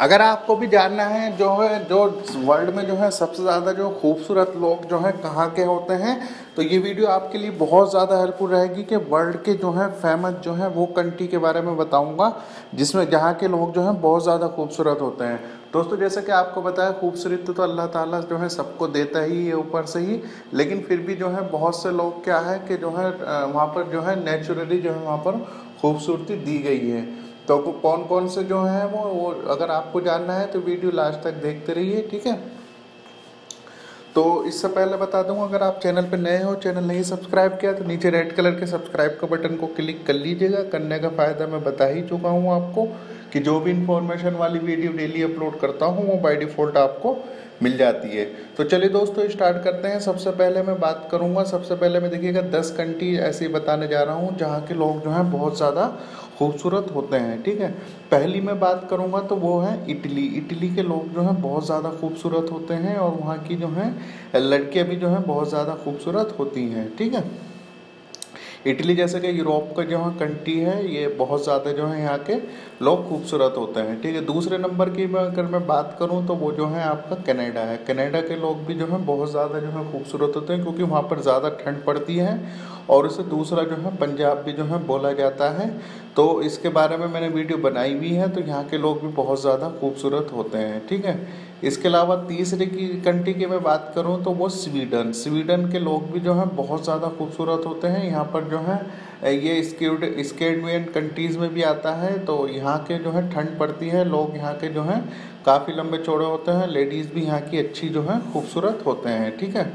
अगर आपको भी जानना है जो है जो वर्ल्ड में जो है सबसे ज़्यादा जो खूबसूरत लोग जो है कहाँ के होते हैं, तो ये वीडियो आपके लिए बहुत ज़्यादा हेल्पफुल रहेगी कि वर्ल्ड के जो है फेमस जो है वो कंट्री के बारे में बताऊँगा जिसमें जहाँ के लोग जो हैं बहुत ज़्यादा खूबसूरत होते हैं। दोस्तों जैसे कि आपको बताया खूबसूरत तो अल्लाह ताला जो है सबको देता ही है ऊपर से ही, लेकिन फिर भी जो है बहुत से लोग क्या है कि जो है वहाँ पर जो है नेचुरली जो है वहाँ पर खूबसूरती दी गई है। तो कौन कौन से जो है वो अगर आपको जानना है तो वीडियो लास्ट तक देखते रहिए, ठीक है। तो इससे पहले बता दूँ, अगर आप चैनल पर नए हो, चैनल नहीं सब्सक्राइब किया तो नीचे रेड कलर के सब्सक्राइब का बटन को क्लिक कर लीजिएगा। करने का फ़ायदा मैं बता ही चुका हूँ आपको कि जो भी इंफॉर्मेशन वाली वीडियो डेली अपलोड करता हूँ वो बाय डिफ़ॉल्ट आपको मिल जाती है। तो चलिए दोस्तों स्टार्ट करते हैं। सबसे पहले मैं बात करूँगा, सबसे पहले मैं देखिएगा 10 कंट्री ऐसे बताने जा रहा हूँ जहाँ के लोग जो हैं बहुत ज़्यादा खूबसूरत होते हैं, ठीक है। पहली मैं बात करूँगा तो वो है इटली। इटली के लोग जो हैं बहुत ज़्यादा खूबसूरत होते हैं और वहाँ की जो है लड़कियाँ भी जो हैं बहुत ज़्यादा खूबसूरत होती हैं, ठीक है। इटली जैसे कि यूरोप का जो है कंट्री है, ये बहुत ज़्यादा जो है यहाँ के लोग खूबसूरत होते हैं, ठीक है। दूसरे नंबर की अगर मैं बात करूँ तो वो जो है आपका कनाडा है। कनाडा के लोग भी जो है बहुत ज़्यादा जो है खूबसूरत होते हैं क्योंकि वहाँ पर ज़्यादा ठंड पड़ती है और इसे दूसरा जो है पंजाब भी जो है बोला जाता है। तो इसके बारे में मैंने वीडियो बनाई हुई है, तो यहाँ के लोग भी बहुत ज़्यादा खूबसूरत होते हैं, ठीक है। इसके अलावा तीसरे की कंट्री की मैं बात करूं तो वो स्वीडन। स्वीडन के लोग भी जो हैं बहुत ज़्यादा खूबसूरत होते हैं। यहाँ पर जो है ये स्कैंडिनेवियन कंट्रीज़ में भी आता है। तो यहाँ के जो है ठंड पड़ती है, लोग यहाँ के जो हैं काफ़ी लंबे चौड़े होते हैं, लेडीज़ भी यहाँ की अच्छी जो है खूबसूरत होते हैं, ठीक है।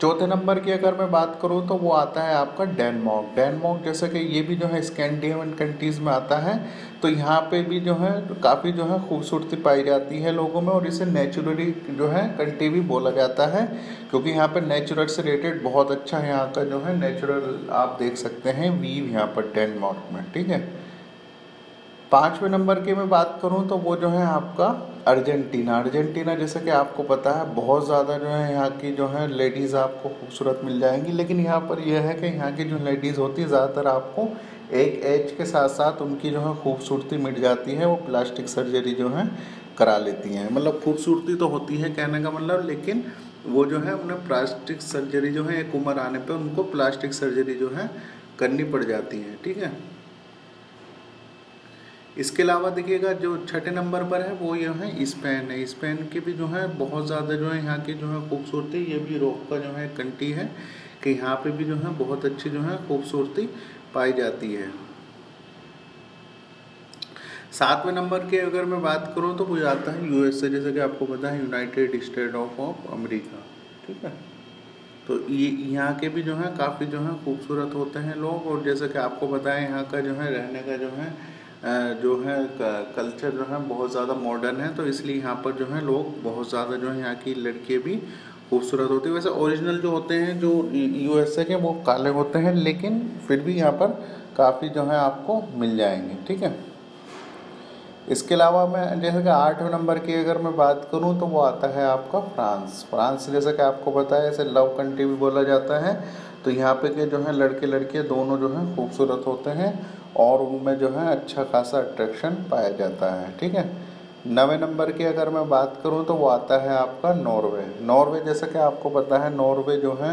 चौथे नंबर की अगर मैं बात करूं तो वो आता है आपका डेनमार्क। डेनमार्क जैसे कि ये भी जो है स्कैंडिनेवियन कंट्रीज़ में आता है। तो यहाँ पे भी जो है काफ़ी जो है खूबसूरती पाई जाती है लोगों में और इसे नेचुरली जो है कंट्री भी बोला जाता है क्योंकि यहाँ पे नेचुरल से रिलेटेड बहुत अच्छा है यहाँ का जो है नेचुरल आप देख सकते हैं वीव यहाँ पर डेनमार्क में, ठीक है। पाँचवें नंबर की मैं बात करूं तो वो जो है आपका अर्जेंटीना। अर्जेंटीना जैसे कि आपको पता है बहुत ज़्यादा जो है यहाँ की जो है लेडीज़ आपको खूबसूरत मिल जाएंगी, लेकिन यहाँ पर यह है कि यहाँ की जो लेडीज़ होती है ज़्यादातर आपको एक एज के साथ साथ उनकी जो है खूबसूरती मिट जाती है, वो प्लास्टिक सर्जरी जो है करा लेती हैं। मतलब खूबसूरती तो होती है कहने का मतलब, लेकिन वो जो है उन्हें प्लास्टिक सर्जरी जो है एक उम्र आने पर उनको प्लास्टिक सर्जरी जो है करनी पड़ जाती है, ठीक है। इसके अलावा देखिएगा जो छठे नंबर पर है वो यह है स्पेन है। स्पेन के भी जो है बहुत ज़्यादा जो है यहाँ की जो है खूबसूरती, ये भी यूरोप का जो है कंट्री है कि यहाँ पे भी जो है बहुत अच्छी जो है खूबसूरती पाई जाती है। सातवें नंबर के अगर मैं बात करूँ तो वो आता है यूएसए, जैसे कि आपको पता है यूनाइटेड स्टेट ऑफ अमेरिका, ठीक है। तो ये यहाँ के भी जो है काफ़ी जो है खूबसूरत होते हैं लोग और जैसे कि आपको पता है यहाँ का जो है रहने का जो है कल्चर जो है बहुत ज़्यादा मॉडर्न है, तो इसलिए यहाँ पर जो है लोग बहुत ज़्यादा जो है यहाँ की लड़कियाँ भी खूबसूरत होती है। वैसे ओरिजिनल जो होते हैं जो यूएसए के वो काले होते हैं, लेकिन फिर भी यहाँ पर काफ़ी जो है आपको मिल जाएंगे, ठीक है। इसके अलावा मैं जैसे कि आठवें नंबर की अगर मैं बात करूं तो वो आता है आपका फ्रांस। फ्रांस जैसे कि आपको पता है इसे लव कंट्री भी बोला जाता है। तो यहाँ पे के जो है लड़के लड़के दोनों जो हैं खूबसूरत होते हैं और उनमें जो है अच्छा खासा अट्रैक्शन पाया जाता है, ठीक है। नवे नंबर की अगर मैं बात करूं तो वो आता है आपका नॉर्वे। नॉर्वे जैसा कि आपको पता है नॉर्वे जो है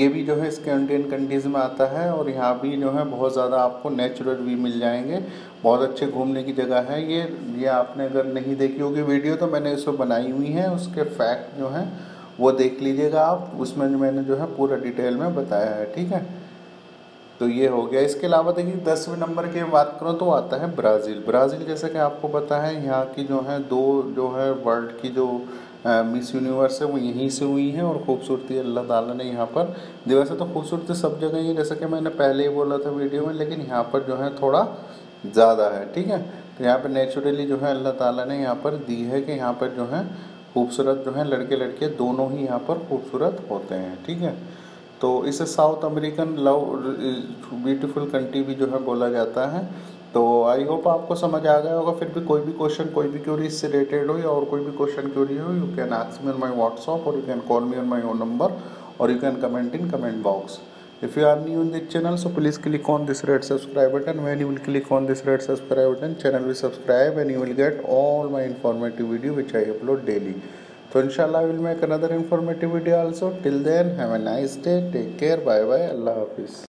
ये भी जो है स्कैंडिनेवियन कंट्रीज़ में आता है और यहाँ भी जो है बहुत ज़्यादा आपको नेचुरल भी मिल जाएंगे, बहुत अच्छे घूमने की जगह है। ये आपने अगर नहीं देखी होगी वीडियो तो मैंने इसको बनाई हुई है, उसके फैक्ट जो है वो देख लीजिएगा आप, उसमें मैंने जो है पूरा डिटेल में बताया है, ठीक है। तो ये हो गया। इसके अलावा देखिए 10वें नंबर की बात करूँ तो आता है ब्राज़ील। ब्राज़ील जैसे कि आपको पता है यहाँ की जो है दो जो है वर्ल्ड की जो मिस यूनिवर्स है वो यहीं से हुई है और खूबसूरती अल्लाह ताला ने यहाँ पर दी। वैसे तो खूबसूरती सब जगह ही है जैसे कि मैंने पहले ही बोला था वीडियो में, लेकिन यहाँ पर जो है थोड़ा ज़्यादा है, ठीक है। तो यहाँ पर नेचुरली जो है अल्लाह ताला ने यहाँ पर दी है कि यहाँ पर जो है खूबसूरत जो है लड़के लड़के दोनों ही यहाँ पर खूबसूरत होते हैं, ठीक है। तो इसे South American love beautiful country भी जो है बोला जाता है। तो आई होप आपको समझ आ गया होगा। फिर भी कोई भी क्वेश्चन कोई भी क्यूरी इससे रिलेटेड हो या और कोई भी क्वेश्चन क्यूरी हो, you can ask me on my WhatsApp और you can call me on my own number और you can comment in comment box. If you are new in this channel, so please click on this red subscribe button. When you will click on this red subscribe button, channel will subscribe and you will get all my informative video which I upload daily. So inshallah I will make another informative video also. Till then, have a nice day. Take care. Bye bye. Allah Hafiz.